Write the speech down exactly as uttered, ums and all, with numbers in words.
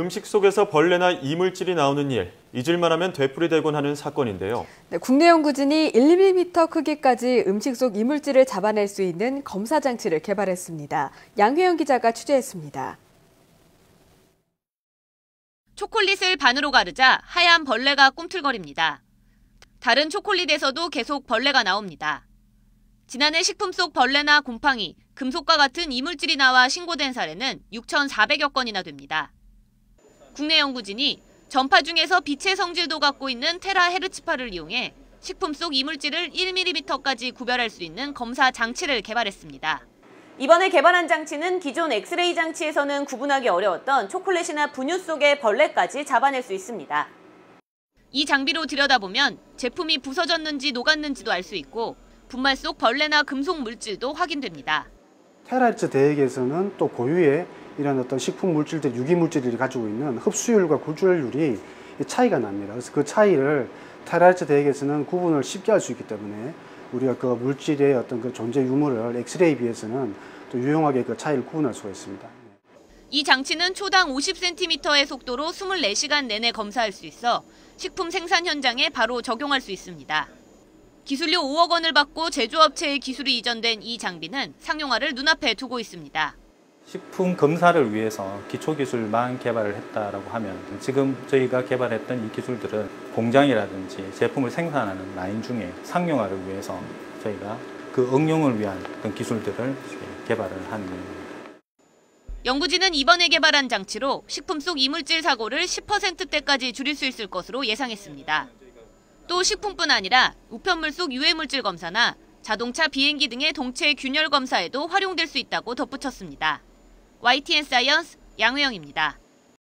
음식 속에서 벌레나 이물질이 나오는 일, 잊을만 하면 되풀이되곤 하는 사건인데요. 네, 국내 연구진이 일 밀리미터 크기까지 음식 속 이물질을 잡아낼 수 있는 검사 장치를 개발했습니다. 양훼영 기자가 취재했습니다. 초콜릿을 반으로 가르자 하얀 벌레가 꿈틀거립니다. 다른 초콜릿에서도 계속 벌레가 나옵니다. 지난해 식품 속 벌레나 곰팡이, 금속과 같은 이물질이 나와 신고된 사례는 육천사백여 건이나 됩니다. 국내 연구진이 전파 중에서 빛의 성질도 갖고 있는 테라헤르츠파를 이용해 식품 속 이물질을 일 밀리미터까지 구별할 수 있는 검사 장치를 개발했습니다. 이번에 개발한 장치는 기존 엑스레이 장치에서는 구분하기 어려웠던 초콜릿이나 분유 속의 벌레까지 잡아낼 수 있습니다. 이 장비로 들여다보면 제품이 부서졌는지 녹았는지도 알 수 있고 분말 속 벌레나 금속 물질도 확인됩니다. 테라헤르츠 대액에서는 또 고유의 이런 어떤 식품 물질들, 유기물질들이 가지고 있는 흡수율과 굴절율이 차이가 납니다. 그래서 그 차이를 테라헤르츠 대액에서는 구분을 쉽게 할 수 있기 때문에 우리가 그 물질의 어떤 그 존재 유무를 엑스레이에 비해서는 또 유용하게 그 차이를 구분할 수가 있습니다. 이 장치는 초당 오십 센티미터의 속도로 이십사 시간 내내 검사할 수 있어 식품 생산 현장에 바로 적용할 수 있습니다. 기술료 오억 원을 받고 제조업체의 기술이 이전된 이 장비는 상용화를 눈앞에 두고 있습니다. 식품 검사를 위해서 기초기술만 개발을 했다라고 하면 지금 저희가 개발했던 이 기술들은 공장이라든지 제품을 생산하는 라인 중에 상용화를 위해서 저희가 그 응용을 위한 그런 기술들을 개발을 한 겁니다. 연구진은 이번에 개발한 장치로 식품 속 이물질 사고를 십 퍼센트대까지 줄일 수 있을 것으로 예상했습니다. 또 식품뿐 아니라 우편물 속 유해물질 검사나 자동차, 비행기 등의 동체 균열 검사에도 활용될 수 있다고 덧붙였습니다. 와이티엔 사이언스 양훼영입니다.